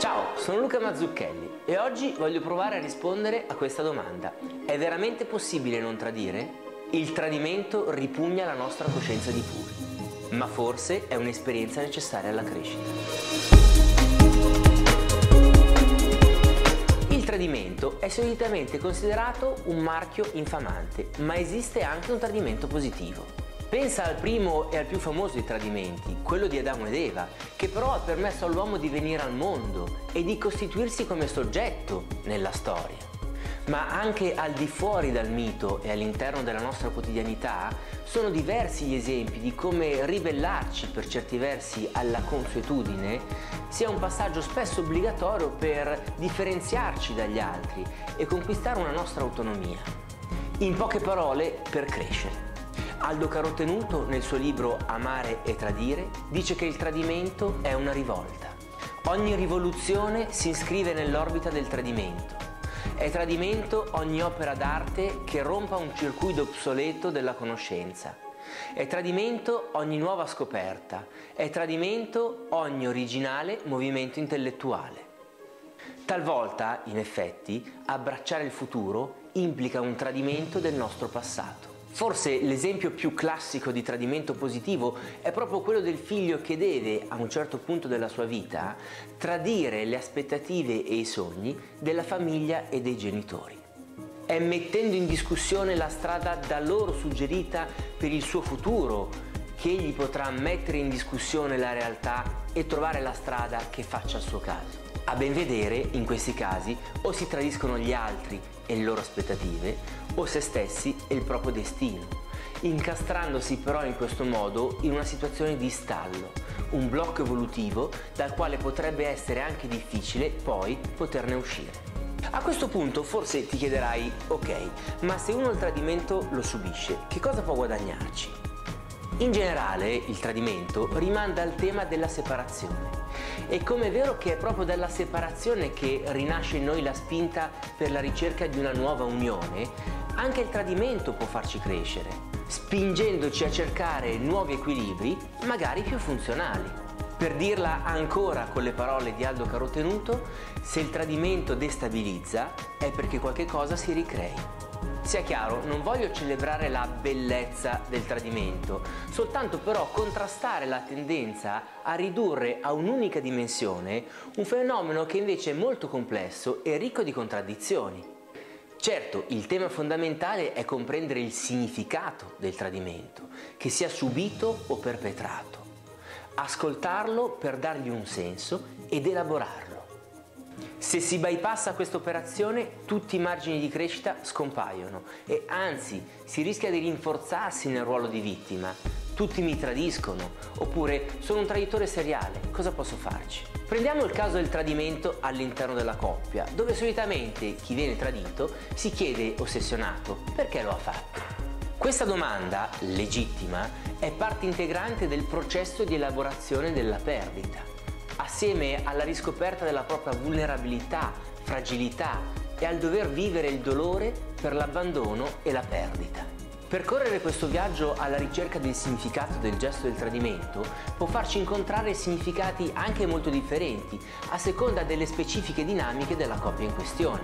Ciao, sono Luca Mazzucchelli e oggi voglio provare a rispondere a questa domanda. È veramente possibile non tradire? Il tradimento ripugna la nostra coscienza di puri, ma forse è un'esperienza necessaria alla crescita. Il tradimento è solitamente considerato un marchio infamante, ma esiste anche un tradimento positivo. Pensa al primo e al più famoso dei tradimenti, quello di Adamo ed Eva, che però ha permesso all'uomo di venire al mondo e di costituirsi come soggetto nella storia. Ma anche al di fuori dal mito e all'interno della nostra quotidianità sono diversi gli esempi di come ribellarci per certi versi alla consuetudine sia un passaggio spesso obbligatorio per differenziarci dagli altri e conquistare una nostra autonomia. In poche parole, per crescere. Aldo Carotenuto, nel suo libro Amare e Tradire, dice che il tradimento è una rivolta. Ogni rivoluzione si iscrive nell'orbita del tradimento. È tradimento ogni opera d'arte che rompa un circuito obsoleto della conoscenza. È tradimento ogni nuova scoperta. È tradimento ogni originale movimento intellettuale. Talvolta, in effetti, abbracciare il futuro implica un tradimento del nostro passato. Forse l'esempio più classico di tradimento positivo è proprio quello del figlio che deve, a un certo punto della sua vita, tradire le aspettative e i sogni della famiglia e dei genitori. È mettendo in discussione la strada da loro suggerita per il suo futuro che egli potrà mettere in discussione la realtà e trovare la strada che faccia al suo caso. A ben vedere, in questi casi, o si tradiscono gli altri e le loro aspettative, o se stessi e il proprio destino, incastrandosi però in questo modo in una situazione di stallo, un blocco evolutivo dal quale potrebbe essere anche difficile poi poterne uscire. A questo punto forse ti chiederai, ok, ma se uno il tradimento lo subisce, che cosa può guadagnarci? In generale, il tradimento rimanda al tema della separazione. E com'è vero che è proprio dalla separazione che rinasce in noi la spinta per la ricerca di una nuova unione, anche il tradimento può farci crescere, spingendoci a cercare nuovi equilibri, magari più funzionali. Per dirla ancora con le parole di Aldo Carotenuto, se il tradimento destabilizza è perché qualche cosa si ricrei. Sia chiaro, non voglio celebrare la bellezza del tradimento, soltanto però contrastare la tendenza a ridurre a un'unica dimensione un fenomeno che invece è molto complesso e ricco di contraddizioni. Certo, il tema fondamentale è comprendere il significato del tradimento, che sia subito o perpetrato, ascoltarlo per dargli un senso ed elaborarlo. Se si bypassa questa operazione, tutti i margini di crescita scompaiono e anzi si rischia di rinforzarsi nel ruolo di vittima. Tutti mi tradiscono, oppure sono un traditore seriale, cosa posso farci? Prendiamo il caso del tradimento all'interno della coppia, dove solitamente chi viene tradito si chiede ossessionato perché lo ha fatto. Questa domanda, legittima, è parte integrante del processo di elaborazione della perdita, assieme alla riscoperta della propria vulnerabilità, fragilità e al dover vivere il dolore per l'abbandono e la perdita. Percorrere questo viaggio alla ricerca del significato del gesto del tradimento può farci incontrare significati anche molto differenti, a seconda delle specifiche dinamiche della coppia in questione.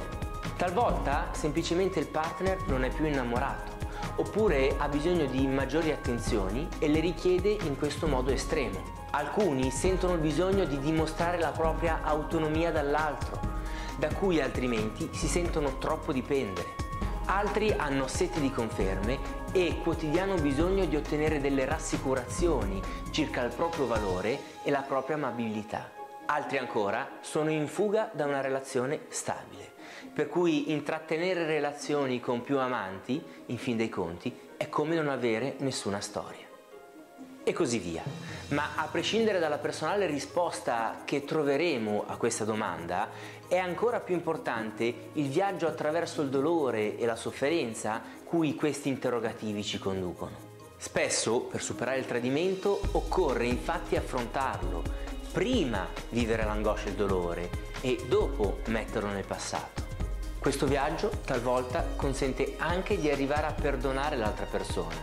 Talvolta semplicemente il partner non è più innamorato, oppure ha bisogno di maggiori attenzioni e le richiede in questo modo estremo. Alcuni sentono il bisogno di dimostrare la propria autonomia dall'altro, da cui altrimenti si sentono troppo dipendere. Altri hanno sete di conferme e quotidiano bisogno di ottenere delle rassicurazioni circa il proprio valore e la propria amabilità. Altri ancora sono in fuga da una relazione stabile, per cui intrattenere relazioni con più amanti, in fin dei conti, è come non avere nessuna storia. E così via. Ma a prescindere dalla personale risposta che troveremo a questa domanda, è ancora più importante il viaggio attraverso il dolore e la sofferenza cui questi interrogativi ci conducono. Spesso, per superare il tradimento, occorre infatti affrontarlo, prima vivere l'angoscia e il dolore e dopo metterlo nel passato. Questo viaggio talvolta consente anche di arrivare a perdonare l'altra persona,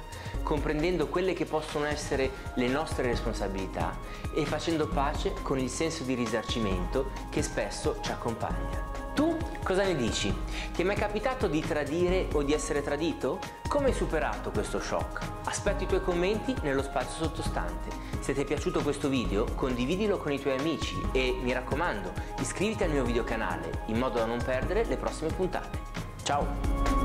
comprendendo quelle che possono essere le nostre responsabilità e facendo pace con il senso di risarcimento che spesso ci accompagna. Tu cosa ne dici? Ti è mai capitato di tradire o di essere tradito? Come hai superato questo shock? Aspetto i tuoi commenti nello spazio sottostante. Se ti è piaciuto questo video, condividilo con i tuoi amici e, mi raccomando, iscriviti al mio videocanale in modo da non perdere le prossime puntate. Ciao!